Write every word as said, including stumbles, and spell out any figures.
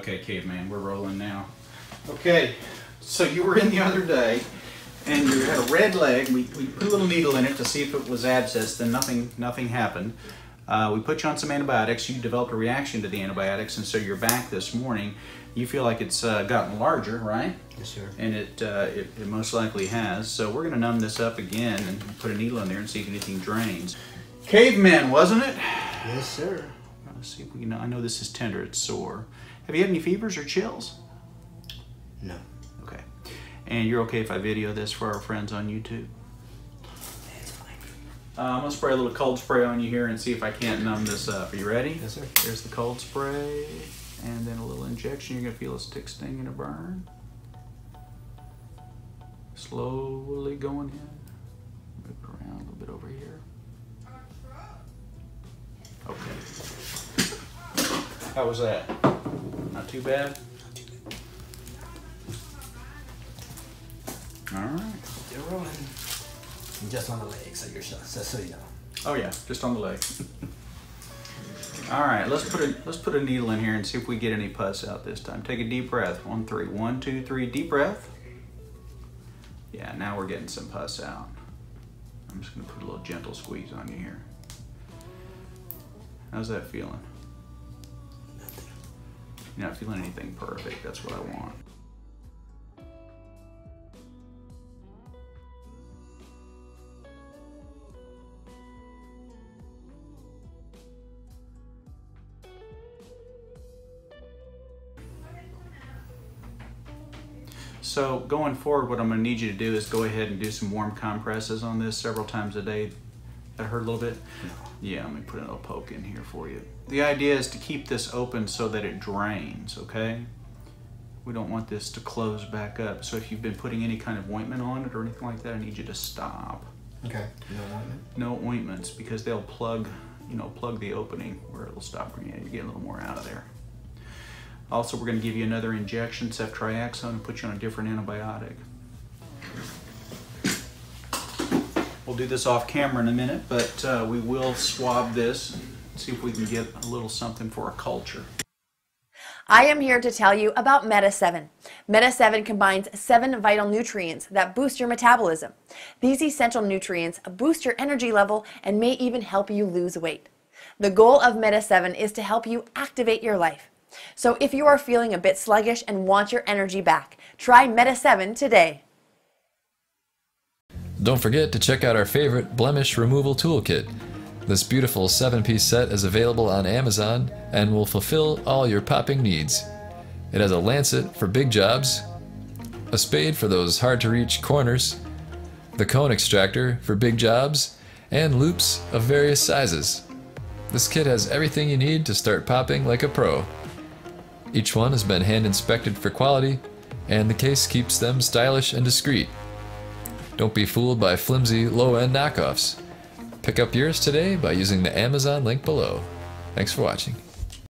Okay, caveman, we're rolling now. Okay, so you were in the other day, and you had a red leg. We, we put a little needle in it to see if it was abscess, then nothing, nothing happened. Uh, we put you on some antibiotics, you developed a reaction to the antibiotics, and so you're back this morning. You feel like it's uh, gotten larger, right? Yes, sir. And it, uh, it, it most likely has. So we're going to numb this up again and put a needle in there and see if anything drains. Caveman, wasn't it? Yes, sir. Let's see if we can, I know this is tender, it's sore. Have you had any fevers or chills? No. Okay. And you're okay if I video this for our friends on YouTube? That's fine. Uh, I'm going to spray a little cold spray on you here and see if I can't numb this up. Are you ready? Yes, sir. Here's the cold spray. And then a little injection. You're going to feel a stick sting and a burn. Slowly going in. Move around a little bit over here. Okay. How was that? Not too bad? Not too bad. Alright. You're rolling. Just on the leg, so you're so you know. Oh yeah, just on the leg. All right, let's put a let's put a needle in here and see if we get any pus out this time. Take a deep breath. One, three, one, two, three. Deep breath. Yeah, now we're getting some pus out. I'm just gonna put a little gentle squeeze on you here. How's that feeling? Nothing. You're not feeling anything perfect. That's what I want. So going forward, what I'm going to need you to do is go ahead and do some warm compresses on this several times a day. That hurt a little bit? No. Yeah, let me put a little poke in here for you. The idea is to keep this open so that it drains, okay? We don't want this to close back up. So if you've been putting any kind of ointment on it or anything like that, I need you to stop. Okay. No ointment? No ointments, because they'll plug, you know, plug the opening where it'll stop. You know, you get a little more out of there. Also, we're going to give you another injection, ceftriaxone, and put you on a different antibiotic. We'll do this off camera in a minute, but uh, we will swab this and see if we can get a little something for a culture. I am here to tell you about Meta seven. Meta seven combines seven vital nutrients that boost your metabolism. These essential nutrients boost your energy level and may even help you lose weight. The goal of Meta seven is to help you activate your life. So if you are feeling a bit sluggish and want your energy back, try Meta seven today. Don't forget to check out our favorite blemish removal toolkit. This beautiful seven-piece set is available on Amazon and will fulfill all your popping needs. It has a lancet for big jobs, a spade for those hard-to-reach corners, the cone extractor for big jobs, and loops of various sizes. This kit has everything you need to start popping like a pro. Each one has been hand-inspected for quality, and the case keeps them stylish and discreet. Don't be fooled by flimsy, low-end knockoffs. Pick up yours today by using the Amazon link below. Thanks for watching.